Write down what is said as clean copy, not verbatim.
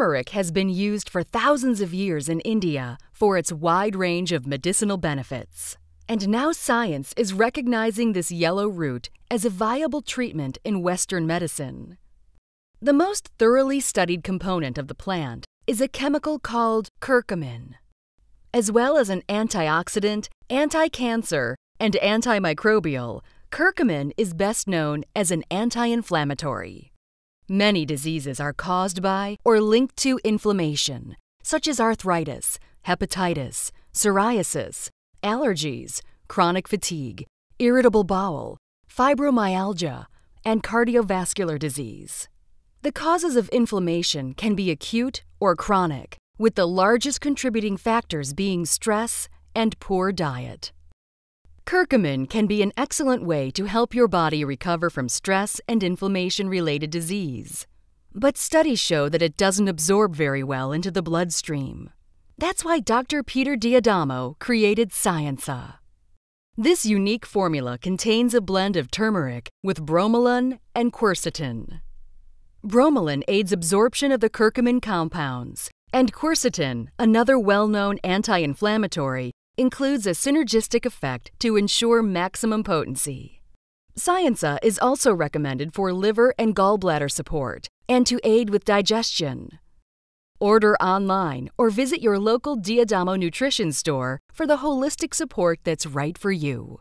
Turmeric has been used for thousands of years in India for its wide range of medicinal benefits. And now science is recognizing this yellow root as a viable treatment in Western medicine. The most thoroughly studied component of the plant is a chemical called curcumin. As well as an antioxidant, anti-cancer, and antimicrobial, curcumin is best known as an anti-inflammatory. Many diseases are caused by or linked to inflammation, such as arthritis, hepatitis, psoriasis, allergies, chronic fatigue, irritable bowel, fibromyalgia, and cardiovascular disease. The causes of inflammation can be acute or chronic, with the largest contributing factors being stress and poor diet. Curcumin can be an excellent way to help your body recover from stress and inflammation-related disease. But studies show that it doesn't absorb very well into the bloodstream. That's why Dr. Peter D'Adamo created Scienca. This unique formula contains a blend of turmeric with bromelain and quercetin. Bromelain aids absorption of the curcumin compounds, and quercetin, another well-known anti-inflammatory, includes a synergistic effect to ensure maximum potency. Scienca is also recommended for liver and gallbladder support and to aid with digestion. Order online or visit your local D'Adamo Nutrition store for the holistic support that's right for you.